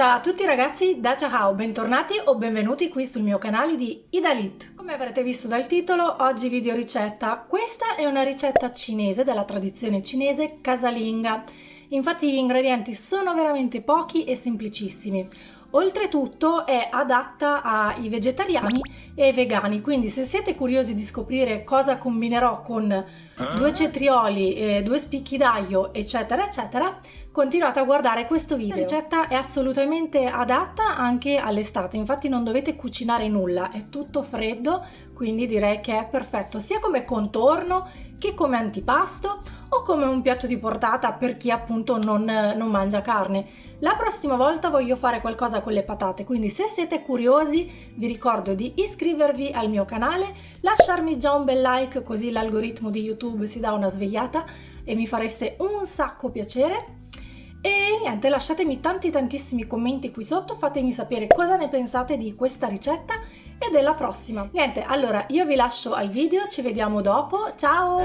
Ciao a tutti ragazzi da Ciao Hao, bentornati o benvenuti qui sul mio canale di Idalieat. Come avrete visto dal titolo, oggi video ricetta. Questa è una ricetta cinese, della tradizione cinese casalinga. Infatti gli ingredienti sono veramente pochi e semplicissimi. Oltretutto è adatta ai vegetariani e ai vegani, quindi se siete curiosi di scoprire cosa combinerò con 2 cetrioli, 2 spicchi d'aglio eccetera eccetera, continuate a guardare questo video. La ricetta è assolutamente adatta anche all'estate, infatti non dovete cucinare nulla, è tutto freddo, quindi direi che è perfetto sia come contorno che come antipasto o come un piatto di portata per chi appunto non mangia carne. La prossima volta voglio fare qualcosa con le patate, quindi se siete curiosi vi ricordo di iscrivervi al mio canale, lasciarmi già un bel like così l'algoritmo di YouTube si dà una svegliata e mi fareste un sacco piacere. E niente, lasciatemi tantissimi commenti qui sotto, fatemi sapere cosa ne pensate di questa ricetta e della prossima. Niente, allora io vi lascio al video, ci vediamo dopo, ciao!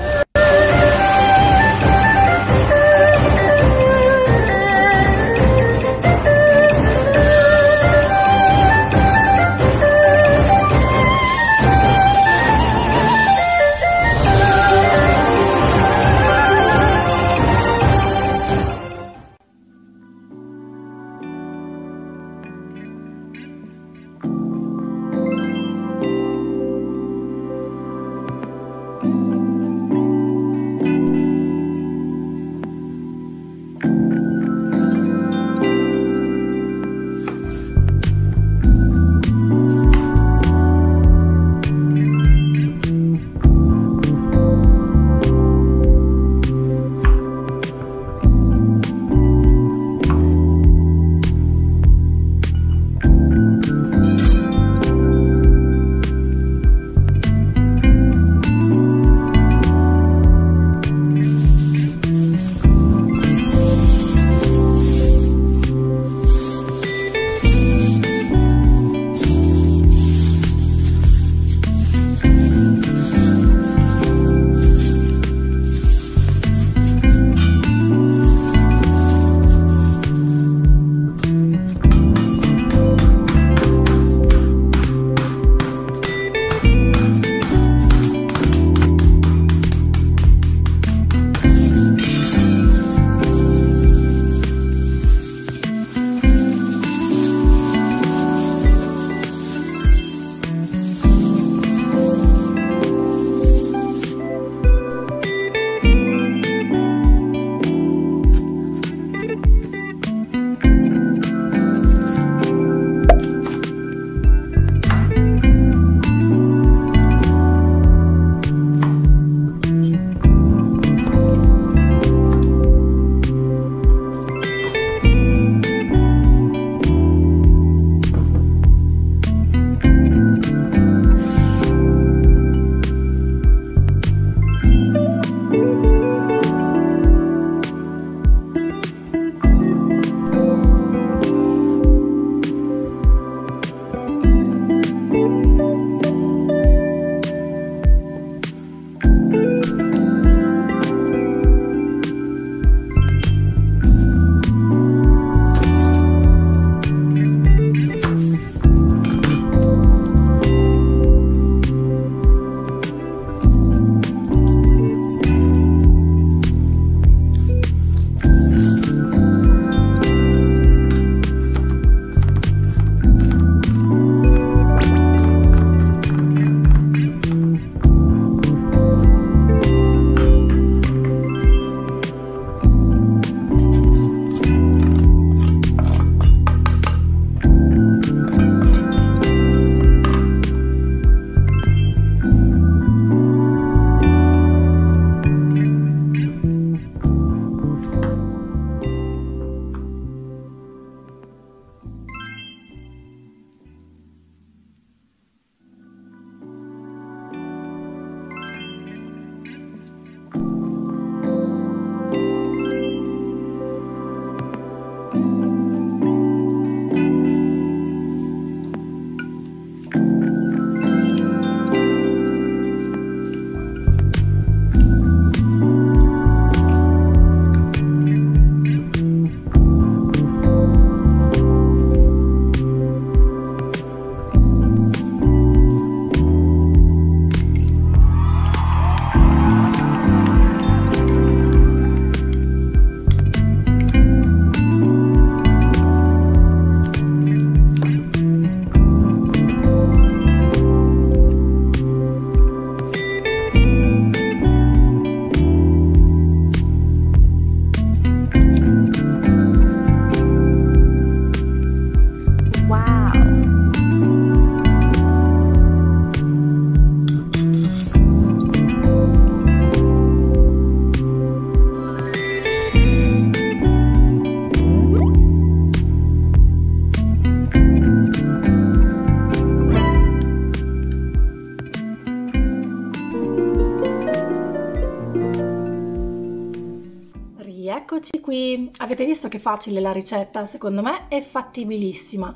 Eccoci qui, avete visto che facile la ricetta? Secondo me è fattibilissima.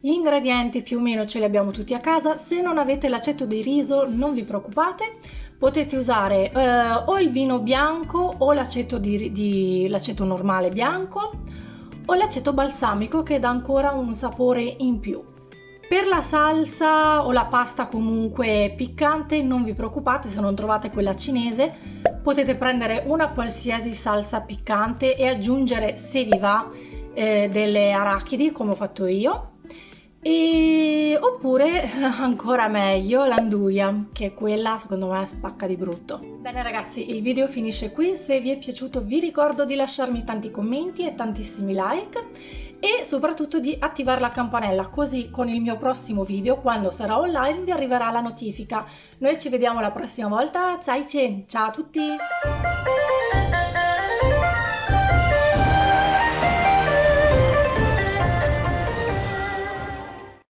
Gli ingredienti più o meno ce li abbiamo tutti a casa. Se non avete l'aceto di riso non vi preoccupate, potete usare o il vino bianco o l'aceto normale bianco o l'aceto balsamico, che dà ancora un sapore in più. Per la salsa o la pasta comunque piccante non vi preoccupate se non trovate quella cinese, potete prendere una qualsiasi salsa piccante e aggiungere, se vi va, delle arachidi come ho fatto io, oppure ancora meglio l'anduja, che è quella secondo me spacca di brutto. Bene ragazzi, il video finisce qui. Se vi è piaciuto vi ricordo di lasciarmi tanti commenti e tantissimi like e soprattutto di attivare la campanella, così con il mio prossimo video, quando sarà online, vi arriverà la notifica. Noi ci vediamo la prossima volta. Ciao a tutti!